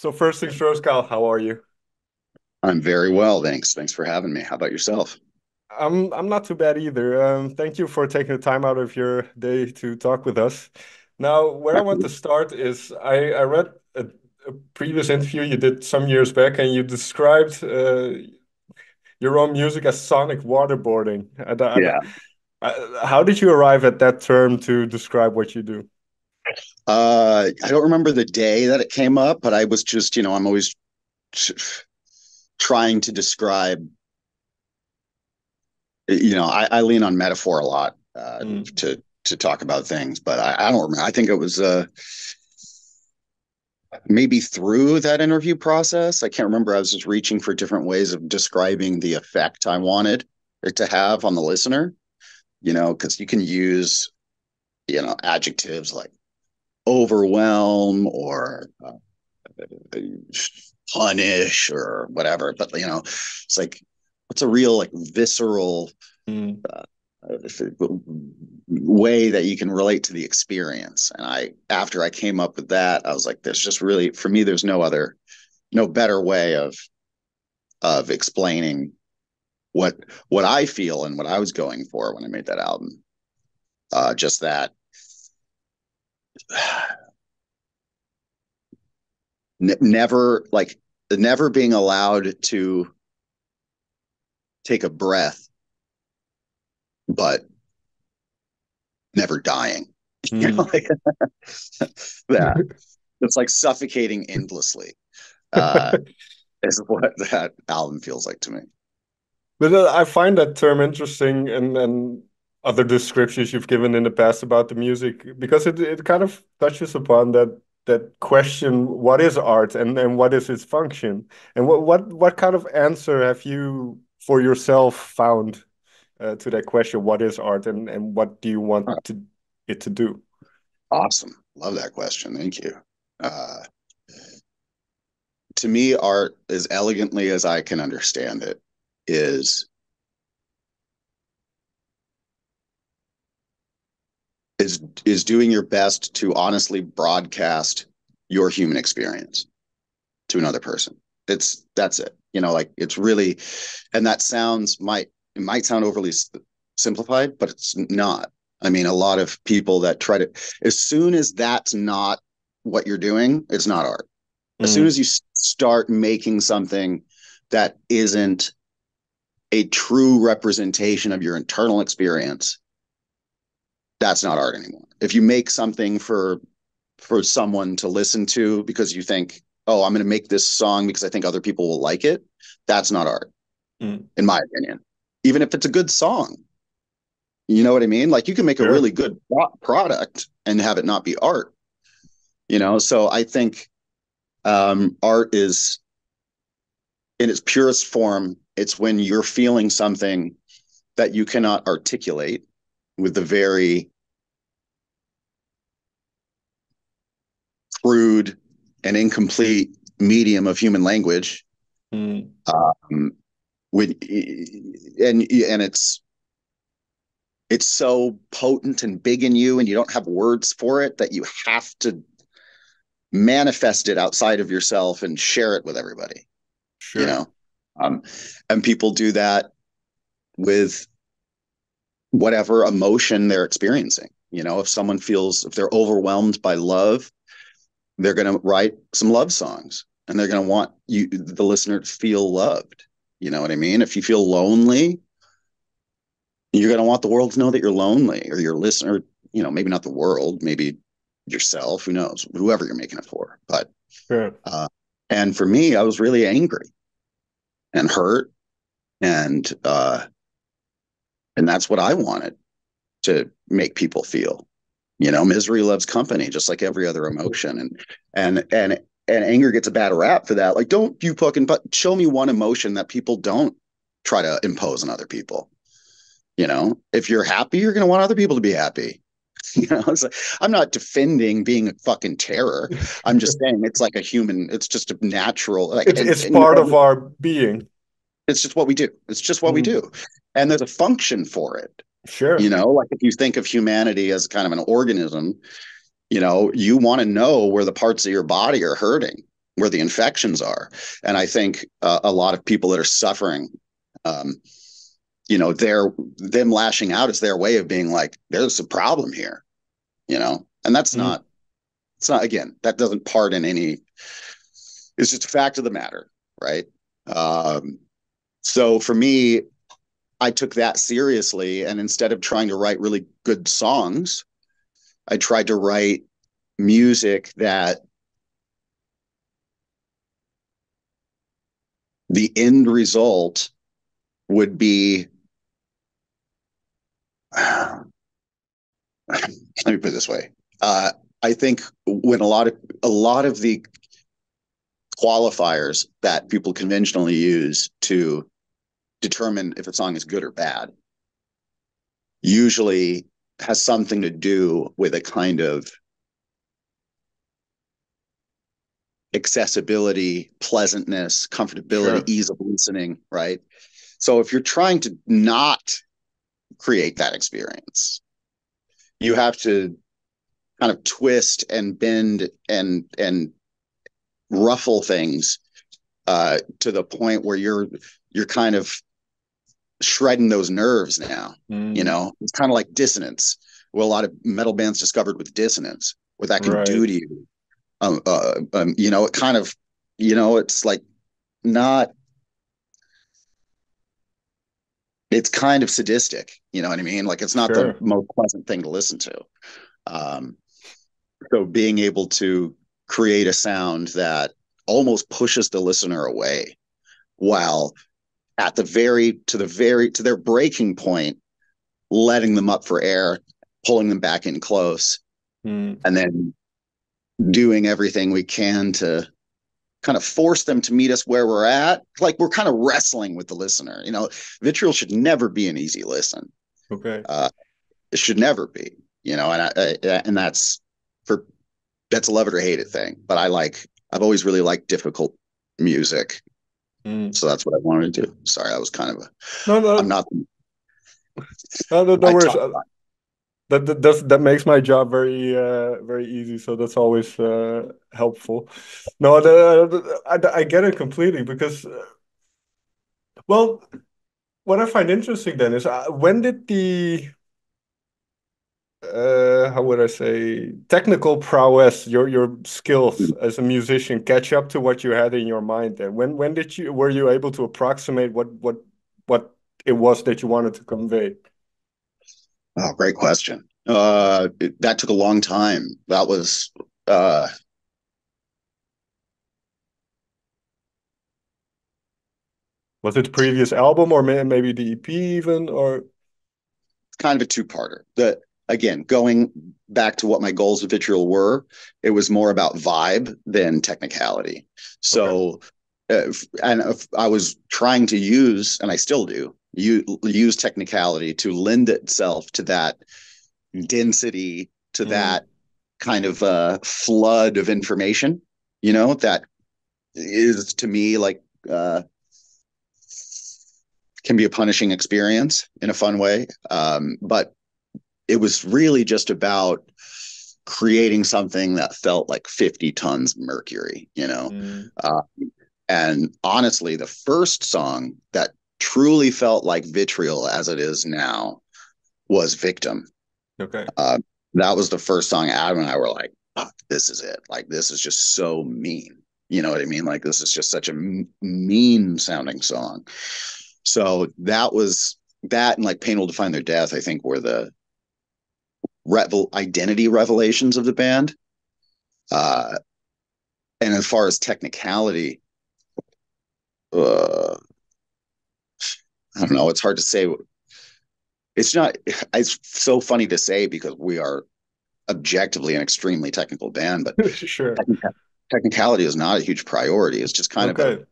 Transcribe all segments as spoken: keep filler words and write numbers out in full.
So first things first, Kyle, how are you? I'm very well, thanks. Thanks for having me. How about yourself? I'm I'm not too bad either. Um, thank you for taking the time out of your day to talk with us. Now, where I want to start is I, I read a, a previous interview you did some years back, and you described uh, your own music as sonic waterboarding. I, I, yeah. I, how did you arrive at that term to describe what you do? Uh, I don't remember the day that it came up, but I was just, you know, I'm always trying to describe, you know, I, I lean on metaphor a lot uh, mm. to to talk about things, but I, I don't remember. I think it was uh, maybe through that interview process. I can't remember. I was just reaching for different ways of describing the effect I wanted it to have on the listener, you know, because you can use, you know, adjectives like overwhelm or uh, punish or whatever, but you know, it's like, what's a real like visceral mm. uh, way that you can relate to the experience? And I, after I came up with that, I was like, there's just really, for me, there's no other, no better way of of explaining what what I feel and what I was going for when I made that album. Uh, just that. Never like never being allowed to take a breath, but never dying. Mm. You know, like, that it's like suffocating endlessly. Uh, is what that album feels like to me. But uh, I find that term interesting, and and other descriptions you've given in the past about the music, because it it kind of touches upon that. that question, what is art and, and what is its function? And what, what, what kind of answer have you for yourself found uh, to that question, what is art and, and what do you want to, it to do? Awesome. Love that question. Thank you. Uh, to me, art, as elegantly as I can understand it, is, is is doing your best to honestly broadcast your human experience to another person. It's, that's it, you know, like it's really, and that sounds, might, it might sound overly simplified, but it's not. I mean, a lot of people that try to, as soon as that's not what you're doing, it's not art. As mm. soon as you start making something that isn't a true representation of your internal experience, that's not art anymore. If you make something for for someone to listen to because you think, oh, I'm going to make this song because I think other people will like it, that's not art, mm. in my opinion. Even if it's a good song, you know what I mean? Like you can make sure. a really good product and have it not be art, you know? So I think um, art is, in its purest form, it's when you're feeling something that you cannot articulate with the very crude and incomplete medium of human language, mm. um, with and and it's it's so potent and big in you, and you don't have words for it, that you have to manifest it outside of yourself and share it with everybody. Sure. You know, um, and people do that with whatever emotion they're experiencing. You know, if someone feels, if they're overwhelmed by love, they're going to write some love songs and they're going to want you, the listener, to feel loved. You know what I mean? If you feel lonely, you're going to want the world to know that you're lonely, or your listener, you know, maybe not the world, maybe yourself, who knows, whoever you're making it for. But, sure. uh, and for me, I was really angry and hurt and, uh, And that's what I wanted to make people feel. You know, misery loves company, just like every other emotion. And and and and anger gets a bad rap for that. Like, don't you fucking, but show me one emotion that people don't try to impose on other people. You know, if you're happy, you're going to want other people to be happy. You know, it's like, I'm not defending being a fucking terror. I'm just saying it's like a human. It's just a natural. Like, it's, and, it's part and, of our being. It's just what we do. It's just what mm. we do. And there's a function for it. Sure. You know, like if you think of humanity as kind of an organism, you know, you want to know where the parts of your body are hurting where the infections are. And I think uh, a lot of people that are suffering, um, you know, they're them lashing out is their way of being like, there's a problem here, you know, and that's mm-hmm. not, it's not, again, that doesn't pardon any, it's just a fact of the matter. Right. Um, so for me, I took that seriously. And instead of trying to write really good songs, I tried to write music that the end result would be, uh, let me put it this way. Uh, I think when a lot of, a lot of the qualifiers that people conventionally use to determine if a song is good or bad usually has something to do with a kind of accessibility, pleasantness, comfortability, sure. ease of listening, right? So if you're trying to not create that experience, you have to kind of twist and bend and and ruffle things uh, to the point where you're you're kind of shredding those nerves now. Mm. You know, it's kind of like dissonance. Well, a lot of metal bands discovered with dissonance, what that can right. do to you. Um, uh, um, you know, it kind of, you know, it's like not, it's kind of sadistic, you know what I mean? Like it's not sure. the most pleasant thing to listen to. Um, so being able to create a sound that almost pushes the listener away while at the very, to the very, to their breaking point, letting them up for air, pulling them back in close, mm. and then doing everything we can to kind of force them to meet us where we're at. Like we're kind of wrestling with the listener, you know, Vitriol should never be an easy listen. Okay. Uh, it should never be, you know, and I, I, and that's for, that's a love it or hate it thing, but I like, I've always really liked difficult music. Mm. So that's what I wanted to do. Sorry. I was kind of, a, no, no, I'm not. No, no, no worries. That, that does that makes my job very uh, very easy, so that's always uh, helpful. No, the, the, I, I get it completely because, uh, well, what I find interesting then is uh, when did the uh, how would I say technical prowess, your your skills as a musician, catch up to what you had in your mind then? When when did you were you able to approximate what what what it was that you wanted to convey? Oh, great question. Uh, it, that took a long time. That was, uh, was it the previous album or may, maybe the E P even, or kind of a two-parter. The again, going back to what my goals with Vitriol were, it was more about vibe than technicality. So, okay. uh, and if I was trying to use, and I still do, you use technicality to lend itself to that density, to mm. that kind of uh flood of information, you know, that is to me like uh can be a punishing experience in a fun way. Um, but it was really just about creating something that felt like fifty tons of mercury, you know? Mm. Uh, and honestly, the first song that truly felt like Vitriol as it is now was Victim. Okay. Uh, that was the first song Adam and I were like, oh, this is it. Like, this is just so mean. You know what I mean? Like, this is just such a m- mean sounding song. So that was that, and like Pain Will Define Their Death, I think, were the revel identity revelations of the band. Uh, and as far as technicality, uh, I don't know. It's hard to say. It's not, it's so funny to say because we are objectively an extremely technical band, but sure. technic- technicality is not a huge priority. It's just kind okay. of, a,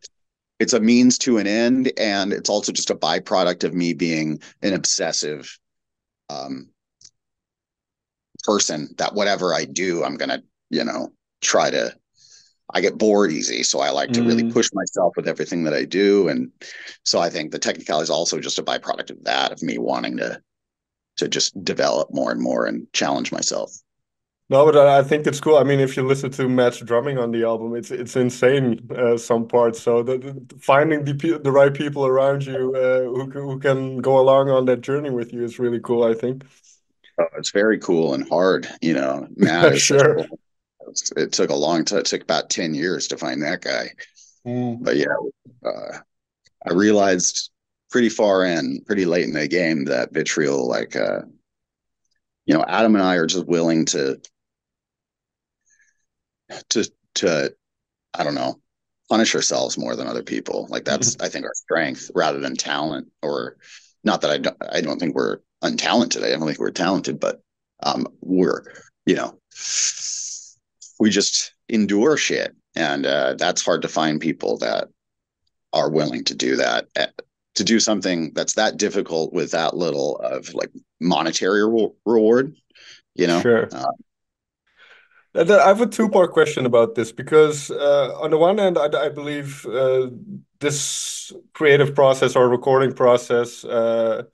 it's a means to an end. And it's also just a byproduct of me being an obsessive um, person that whatever I do, I'm going to, you know, try to, I get bored easy. So I like to really mm. push myself with everything that I do. And so I think the technicality is also just a byproduct of that, of me wanting to, to just develop more and more and challenge myself. No, but I I think that's cool. I mean, if you listen to Matt's drumming on the album, it's it's insane uh, some parts. So the, the, finding the pe- the right people around you uh, who c- who can go along on that journey with you is really cool, I think. Oh, it's very cool and hard, you know. Matt is sure. Cool. It took a long time. It took about ten years to find that guy. Mm. But yeah, uh, I realized pretty far in, pretty late in the game that Vitriol, like, uh, you know, Adam and I are just willing to. to to I don't know, punish ourselves more than other people. Like that's I think our strength rather than talent, or not that I don't I don't think we're untalented. I don't think we're talented, but um we're, you know, we just endure shit, and uh that's hard to find people that are willing to do that, at, to do something that's that difficult with that little of like monetary re- reward, you know. Sure. Uh, I have a two-part question about this, because uh, on the one hand, I, I believe uh, this creative process or recording process uh,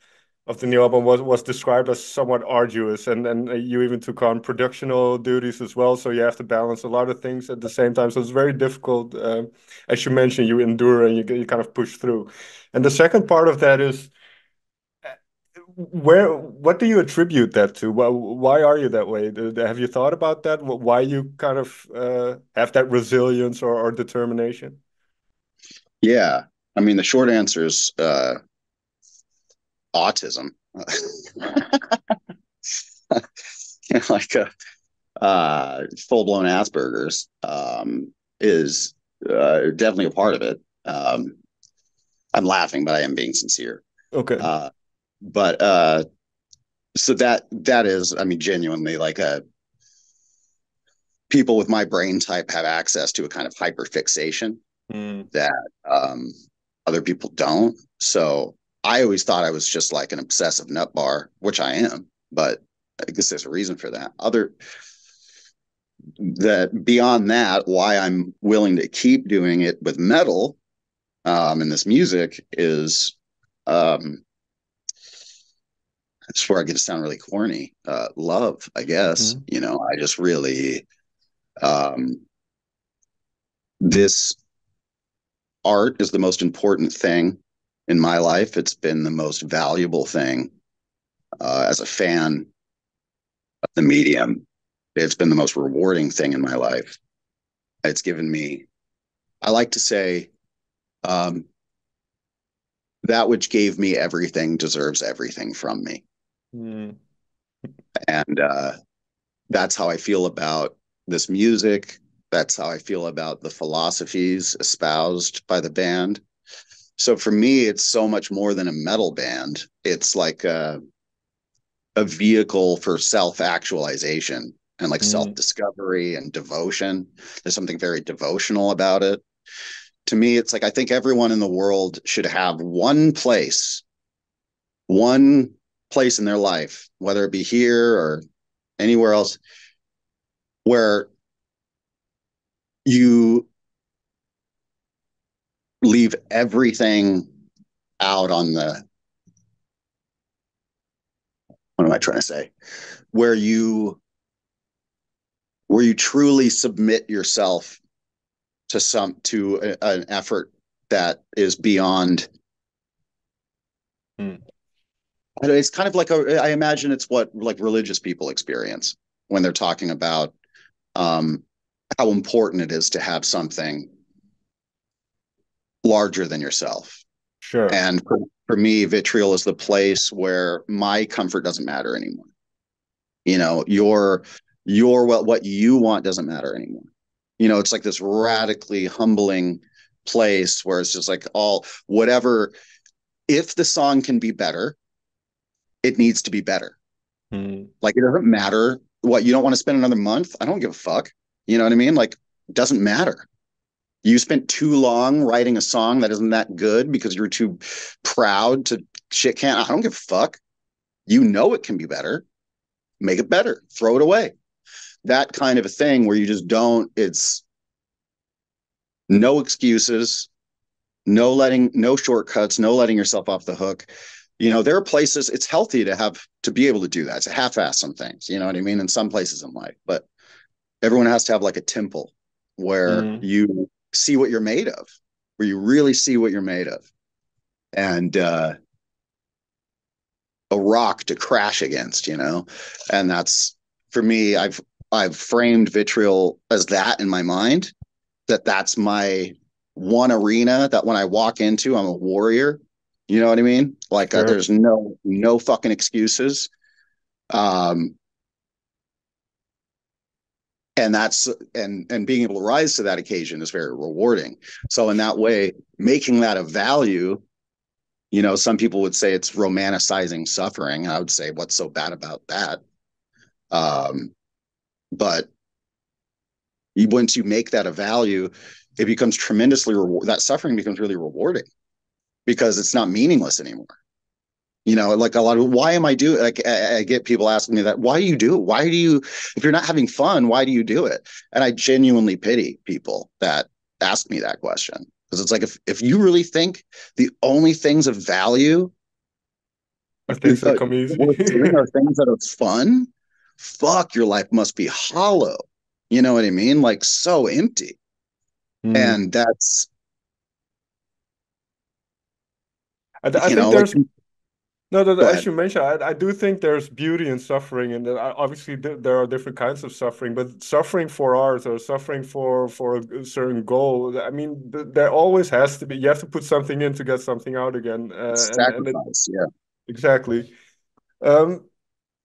of the new album was, was described as somewhat arduous, and, and you even took on productional duties as well, so you have to balance a lot of things at the same time, so it's very difficult. Uh, as you mentioned, you endure and you, you kind of push through. And the second part of that is, where what do you attribute that to? Why are you that way? Have you thought about that? Why you kind of uh, have that resilience or, or determination? Yeah, I mean, the short answer is uh, autism. You know, like a uh, full-blown Asperger's um, is uh, definitely a part of it. Um, I'm laughing, but I am being sincere. Okay. Uh, But uh, so that that is, I mean, genuinely like a people with my brain type have access to a kind of hyperfixation mm. that um, other people don't. So I always thought I was just like an obsessive nut bar, which I am. But I guess there's a reason for that. Other that beyond that, why I'm willing to keep doing it with metal um, and this music is. Um, I swear I get to sound really corny. Uh, love, I guess. Mm-hmm. You know, I just really um, this art is the most important thing in my life. It's been the most valuable thing uh, as a fan of the medium. It's been the most rewarding thing in my life. It's given me, I like to say, um, that which gave me everything deserves everything from me. Mm. And uh, that's how I feel about this music. That's how I feel about the philosophies espoused by the band. So for me, it's so much more than a metal band. It's like a, a vehicle for self-actualization and like mm. self-discovery and devotion. There's something very devotional about it. To me, it's like I think everyone in the world should have one place, one place in their life, whether it be here or anywhere else, where you leave everything out on the, what am I trying to say? Where you, where you truly submit yourself to some to a, an effort that is beyond mm. it's kind of like a, I imagine it's what like religious people experience when they're talking about um how important it is to have something larger than yourself. Sure. And for, for me, Vitriol is the place where my comfort doesn't matter anymore. You know, your your what what you want doesn't matter anymore. You know, it's like this radically humbling place where it's just like all whatever. If the song can be better, it needs to be better. Mm. Like, it doesn't matter what you don't want to spend another month. I don't give a fuck. You know what I mean? Like, it doesn't matter. You spent too long writing a song that isn't that good because you're too proud to shit can. I don't give a fuck. You know, it can be better. Make it better. Throw it away. That kind of a thing where you just don't, it's no excuses, no letting, no shortcuts, no letting yourself off the hook. You know, there are places it's healthy to have to be able to do that. It's a half-ass some things, you know what I mean? In some places in life, but everyone has to have like a temple where mm-hmm. you see what you're made of, where you really see what you're made of, and uh, a rock to crash against, you know? And that's, for me, I've, I've framed Vitriol as that in my mind, that that's my one arena that when I walk into, I'm a warrior. You know what I mean? Like sure. uh, there's no, no fucking excuses. Um, and that's, and, and being able to rise to that occasion is very rewarding. So in that way, making that a value, you know, some people would say it's romanticizing suffering. I would say, what's so bad about that? Um, but you, once you make that a value, it becomes tremendously reward. That suffering becomes really rewarding, because it's not meaningless anymore. You know, like a lot of, why am I doing, like, I, I get people asking me that, why do you do it? Why do you, if you're not having fun, why do you do it? And I genuinely pity people that ask me that question. Because it's like, if, if you really think the only things of value are things that come easy, are things that are fun, fuck, your life must be hollow. You know what I mean? Like, so empty. Mm. And that's, I, th I think know, there's like, no, no, no as ahead. you mentioned, I, I do think there's beauty in suffering, and obviously th there are different kinds of suffering. But suffering for art or suffering for for a certain goal, I mean, th there always has to be. You have to put something in to get something out again. Uh, Sacrifice, and, and it, yeah, exactly. Um,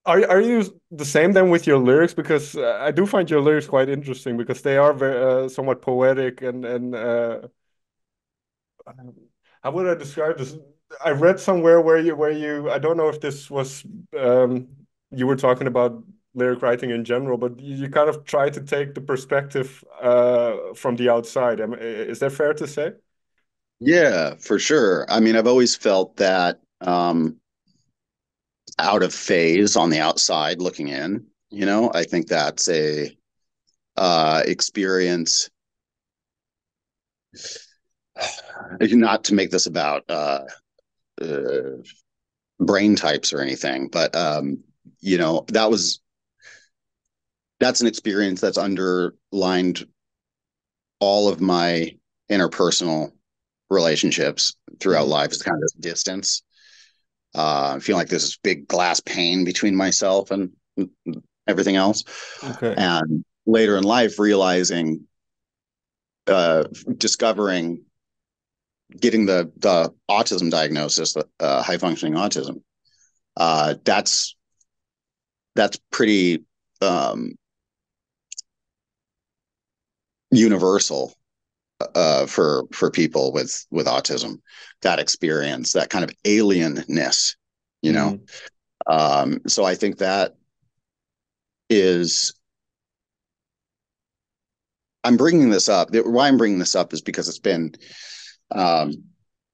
are are you the same then with your lyrics? Because I do find your lyrics quite interesting, because they are very uh, somewhat poetic and and. Uh, How would I describe this? I read somewhere where you, where you, I don't know if this was, um, you were talking about lyric writing in general, but you, you kind of try to take the perspective uh, from the outside. I mean, is that fair to say? Yeah, for sure. I mean, I've always felt that um, out of phase on the outside looking in, you know, I think that's a uh, experience. Not to make this about uh, uh, brain types or anything, but, um, you know, that was, that's an experience that's underlined all of my interpersonal relationships throughout life. It's kind of this distance. Uh, I feel like there's this big glass pane between myself and everything else. Okay. And later in life, realizing, uh, discovering, getting the the autism diagnosis, the uh, high functioning autism, uh, that's that's pretty um, universal uh, for for people with with autism. That experience, that kind of alienness, you know. Mm-hmm. Um, so I think that is. I'm bringing this up. Why I'm bringing this up is because it's been. Um,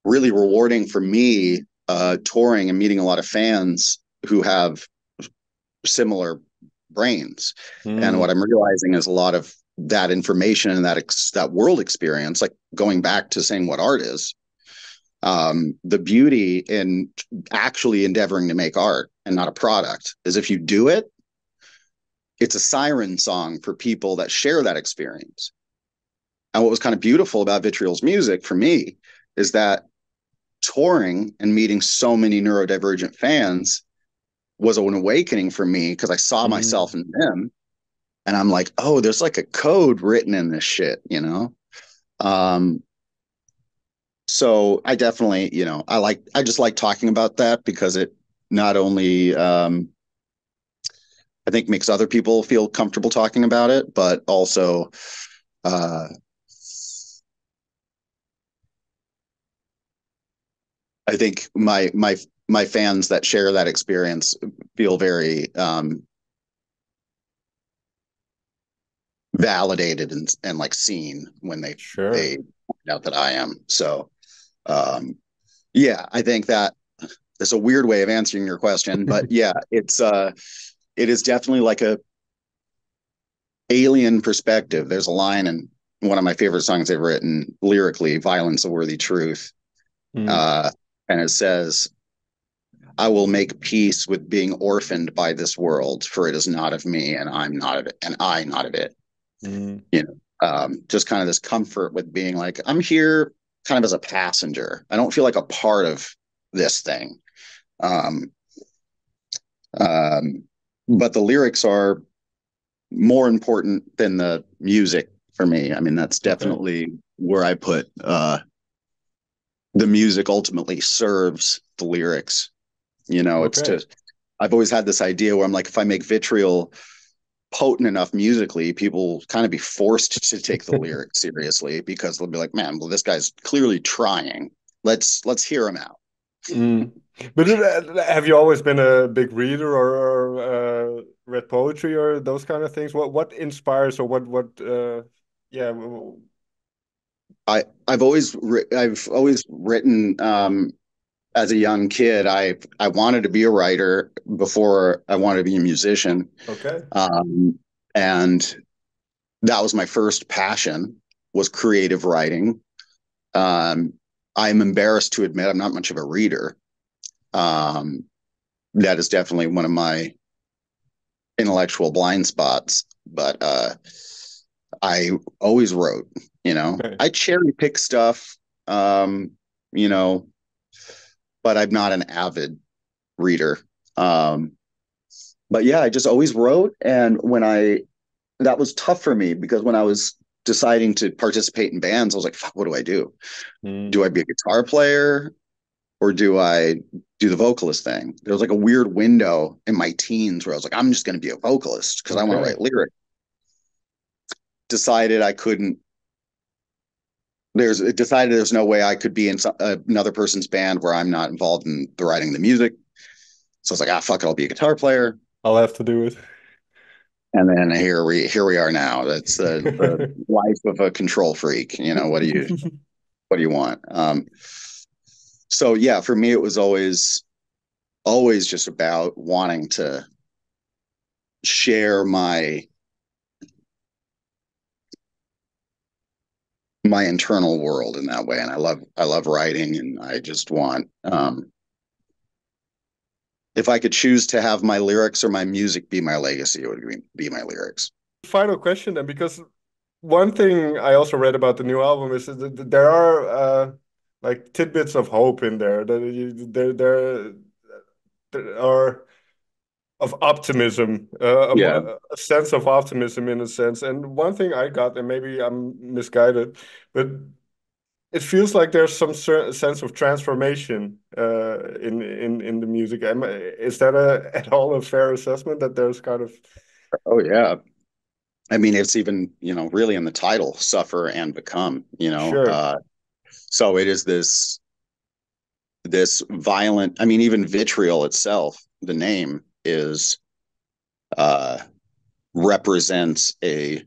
really rewarding for me, uh, touring and meeting a lot of fans who have similar brains. Mm. And what I'm realizing is a lot of that information and that, ex that world experience, like going back to saying what art is, um, the beauty in actually endeavoring to make art and not a product is if you do it, it's a siren song for people that share that experience. And what was kind of beautiful about Vitriol's music for me is that touring and meeting so many neurodivergent fans was an awakening for me, because I saw mm-hmm. myself in them, and I'm like, oh, there's like a code written in this shit, you know? Um, so I definitely, you know, I like, I just like talking about that, because it not only, um, I think makes other people feel comfortable talking about it, but also, uh, I think my my my fans that share that experience feel very um, validated and and like seen when they sure. they find out that I am. So, um, yeah, I think that it's a weird way of answering your question, but yeah, it's uh, it is definitely like a alien perspective. There's a line in one of my favorite songs I've written lyrically, "Violence a Worthy Truth," mm. uh. And it says, I will make peace with being orphaned by this world, for it is not of me, and I'm not of it, and I not of it. Mm-hmm. You know, um, just kind of this comfort with being like, I'm here kind of as a passenger. I don't feel like a part of this thing. Um, um, but the lyrics are more important than the music for me. I mean, that's definitely where I put uh, the music ultimately serves the lyrics. You know, okay. It's to, I've always had this idea where I'm like, if I make Vitriol potent enough musically, people kind of be forced to take the lyrics seriously, because they'll be like, man, well, this guy's clearly trying. Let's, let's hear him out. Mm. But have you always been a big reader, or, or uh, read poetry or those kind of things? What, what inspires, or what, what, uh, yeah. I, I've always, I've always written, um, as a young kid. I I wanted to be a writer before I wanted to be a musician. Okay. Um, and that was my first passion, was creative writing. Um, I'm embarrassed to admit I'm not much of a reader. Um, that is definitely one of my intellectual blind spots, but uh, I always wrote, you know. Okay. I cherry pick stuff, um, you know, but I'm not an avid reader. Um, but yeah, I just always wrote. And when I, that was tough for me, because when I was deciding to participate in bands, I was like, fuck, what do I do? Mm. Do I be a guitar player, or do I do the vocalist thing? There was like a weird window in my teens where I was like, I'm just going to be a vocalist because okay. I want to write lyrics. Decided I couldn't. There's it decided there's no way I could be in some, uh, another person's band where I'm not involved in the writing the music. So I was like, ah, fuck it, I'll be a guitar player. I'll have to do it. And then here we here we are now. That's uh, the life of a control freak. You know, what do you what do you want? Um, so yeah, for me it was always always just about wanting to share my. my internal world in that way. And I love, I love writing, and I just want, um, if I could choose to have my lyrics or my music be my legacy, it would be my lyrics. Final question then, because one thing I also read about the new album is that there are uh, like tidbits of hope in there, that you, there, there, there are of optimism, uh, a, yeah. a sense of optimism in a sense. And one thing I got, and maybe I'm misguided, but it feels like there's some certain sense of transformation uh, in, in, in the music. Am I, is that a, at all a fair assessment, that there's kind of... Oh, yeah. I mean, it's even, you know, really in the title, Suffer and Become, you know. Sure. Uh, so it is this, this violent, I mean, even Vitriol itself, the name, is uh represents a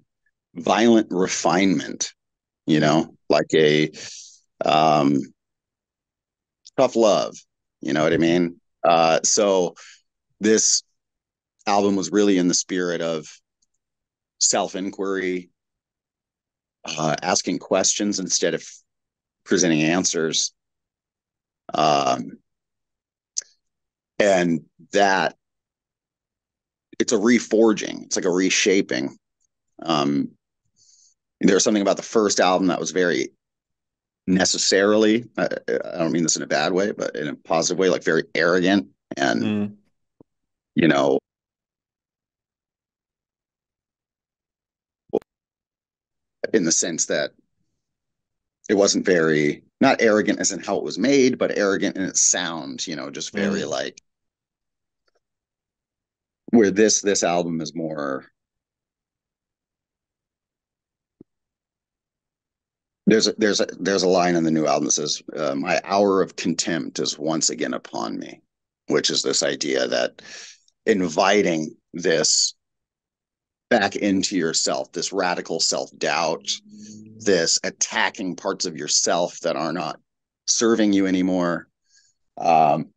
violent refinement, you know, like a um tough love, you know what I mean? Uh so this album was really in the spirit of self-inquiry, uh asking questions instead of presenting answers, um and that it's a reforging. It's like a reshaping. Um, there's something about the first album that was very necessarily, I, I don't mean this in a bad way, but in a positive way, like very arrogant and, mm. you know, in the sense that it wasn't very, not arrogant as in how it was made, but arrogant in its sound, you know, just very mm. like, where this this album is more, there's a, there's a, there's a line in the new album that says, uh, my hour of contempt is once again upon me, which is this idea that inviting this back into yourself, this radical self-doubt, this attacking parts of yourself that are not serving you anymore. Um,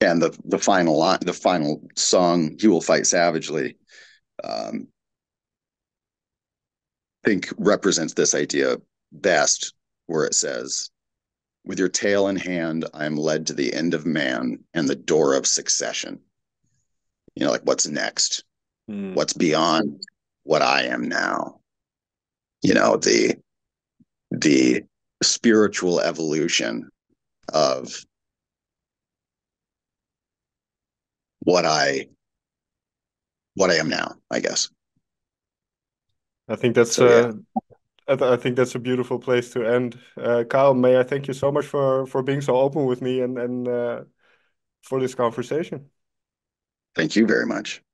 And the the final line, the final song, "He Will Fight Savagely," um, I think represents this idea best, where it says, With your tail in hand, I am led to the end of man and the door of succession. You know, like what's next, mm. what's beyond what I am now. You know, the, the spiritual evolution of what I, what I am now, I guess. I think that's so, uh, yeah. I, th I think that's a beautiful place to end. Uh, Kyle, may I thank you so much for for being so open with me and and uh, for this conversation. Thank you very much.